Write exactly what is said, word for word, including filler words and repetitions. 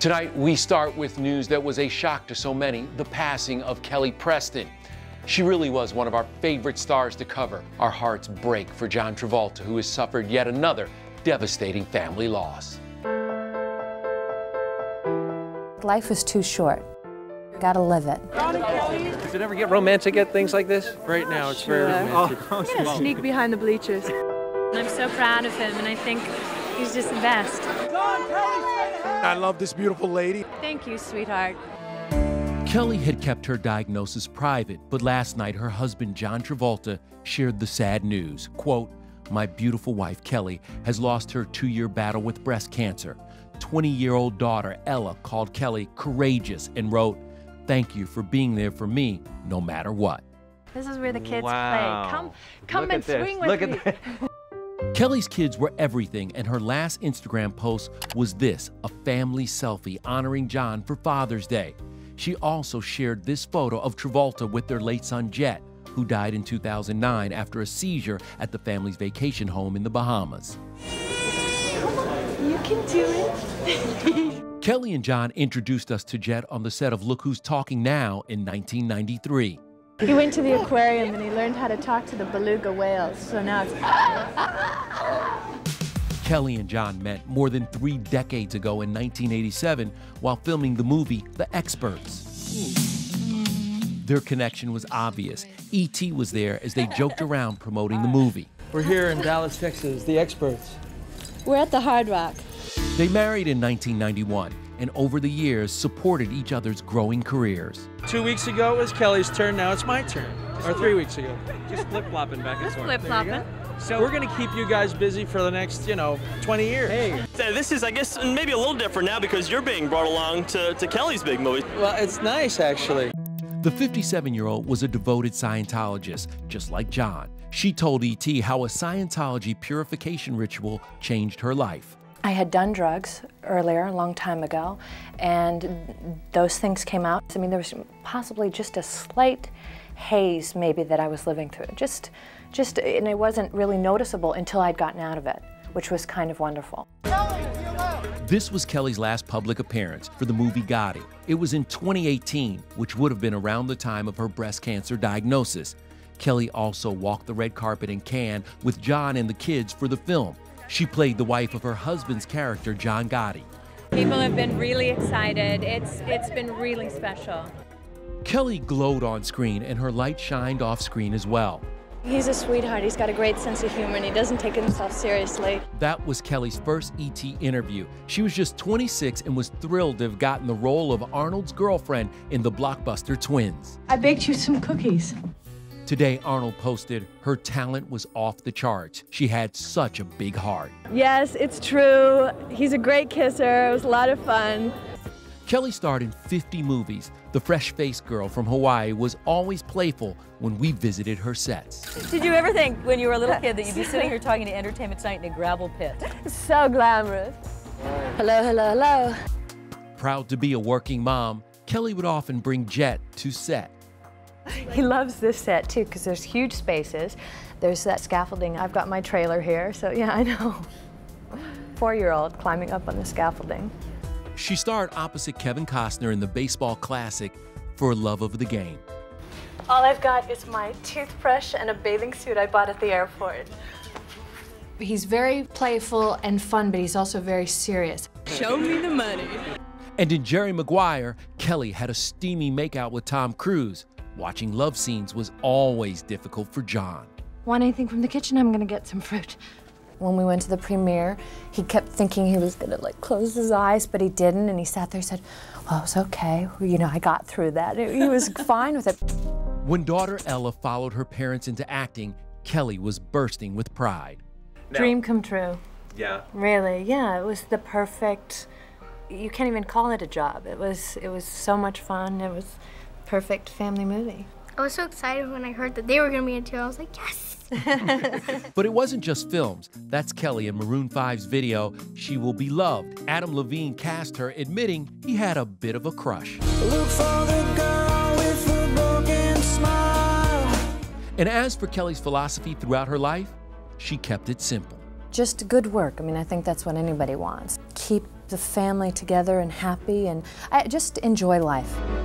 Tonight, we start with news that was a shock to so many, the passing of Kelly Preston. She really was one of our favorite stars to cover. Our hearts break for John Travolta, who has suffered yet another devastating family loss. Life is too short. Gotta live it. Does it ever get romantic at things like this? Right now, it's very romantic. I'm gonna sneak behind the bleachers. I'm so proud of him, and I think he's just the best. I love this beautiful lady. Thank you, sweetheart. Kelly had kept her diagnosis private, but last night her husband, John Travolta, shared the sad news. Quote, "My beautiful wife, Kelly, has lost her two-year battle with breast cancer. twenty-year-old daughter, Ella, called Kelly courageous and wrote, 'Thank you for being there for me, no matter what.'" This is where the kids wow. play. Come, come Look and swing with Look me. At Kelly's kids were everything, and her last Instagram post was this, a family selfie honoring John for Father's Day. She also shared this photo of Travolta with their late son Jet, who died in two thousand nine after a seizure at the family's vacation home in the Bahamas. You can do it. Kelly and John introduced us to Jet on the set of Look Who's Talking Now in nineteen ninety-three. He went to the aquarium and he learned how to talk to the beluga whales, so now it's... Kelly and John met more than three decades ago in nineteen eighty-seven while filming the movie The Experts. Their connection was obvious. E T was there as they joked around promoting the movie. We're here in Dallas, Texas, The Experts. We're at the Hard Rock. They married in nineteen ninety-one and over the years supported each other's growing careers. Two weeks ago it was Kelly's turn, now it's my turn. Or three weeks ago. Just flip-flopping back and forth. Flip-flopping. So we're gonna keep you guys busy for the next, you know, twenty years. Hey. So this is, I guess, maybe a little different now because you're being brought along to, to Kelly's big movie. Well, it's nice, actually. The fifty-seven-year-old was a devoted Scientologist, just like John. She told E T how a Scientology purification ritual changed her life. I had done drugs earlier, a long time ago, and those things came out. I mean, there was possibly just a slight haze, maybe, that I was living through. Just, just, and it wasn't really noticeable until I'd gotten out of it, which was kind of wonderful. This was Kelly's last public appearance for the movie Gotti. It was in twenty eighteen, which would have been around the time of her breast cancer diagnosis. Kelly also walked the red carpet in Cannes with John and the kids for the film. She played the wife of her husband's character, John Gotti. People have been really excited. It's, it's been really special. Kelly glowed on screen, and her light shined off screen as well. He's a sweetheart. He's got a great sense of humor, and he doesn't take himself seriously. That was Kelly's first E T interview. She was just twenty-six and was thrilled to have gotten the role of Arnold's girlfriend in the blockbuster Twins. I baked you some cookies. Today, Arnold posted, her talent was off the charts. She had such a big heart. Yes, it's true. He's a great kisser. It was a lot of fun. Kelly starred in fifty movies. The fresh-faced girl from Hawaii was always playful when we visited her sets. Did you ever think when you were a little kid that you'd be sitting here talking to Entertainment Tonight in a gravel pit? So glamorous. Hello, hello, hello. Proud to be a working mom, Kelly would often bring Jet to set. He loves this set, too, because there's huge spaces. There's that scaffolding. I've got my trailer here, so yeah, I know. Four-year-old climbing up on the scaffolding. She starred opposite Kevin Costner in the baseball classic, For Love of the Game. All I've got is my toothbrush and a bathing suit I bought at the airport. He's very playful and fun, but he's also very serious. Show me the money. And in Jerry Maguire, Kelly had a steamy makeout with Tom Cruise. Watching love scenes was always difficult for John. Want anything from the kitchen? I'm gonna get some fruit. When we went to the premiere, he kept thinking he was gonna like close his eyes, but he didn't, and he sat there and said, well, it's okay, well, you know, I got through that. He was fine with it. When daughter Ella followed her parents into acting, Kelly was bursting with pride. Now, dream come true. Yeah. Really, yeah, it was the perfect, you can't even call it a job. It was, it was so much fun, it was, perfect family movie. I was so excited when I heard that they were going to be in two. I was like, yes! But it wasn't just films. That's Kelly in Maroon five's video, She Will Be Loved. Adam Levine cast her, admitting he had a bit of a crush. Look for the girl with the broken smile. And as for Kelly's philosophy throughout her life, she kept it simple. Just good work. I mean, I think that's what anybody wants. keep the family together and happy, and I just enjoy life.